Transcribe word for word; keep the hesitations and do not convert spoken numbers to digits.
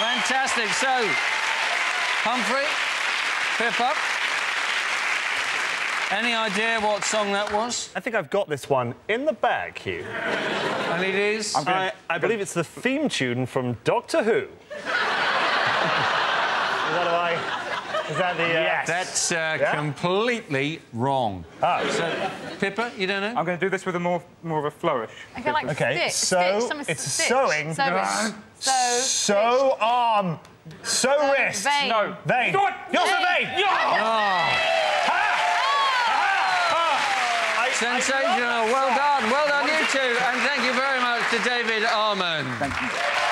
Fantastic. So, Humphrey, Pip up. Any idea what song that was? I think I've got this one in the bag, Hugh. And it is? Gonna... I, I believe it's the theme tune from Doctor Who. What do I... Is that the... Uh... Yes. That's uh, yeah? completely wrong. Oh. So, Pippa, you don't know? I'm going to do this with a more, more of a flourish. I feel like OK, stitch, so stitch, it's stitch. sewing. So, so arm. So, so wrist. Vein. No. Vein. Yours a vein. vein. Oh. Sensational. Well done. Well done, you two. And thank you very much to David Armand. Thank you.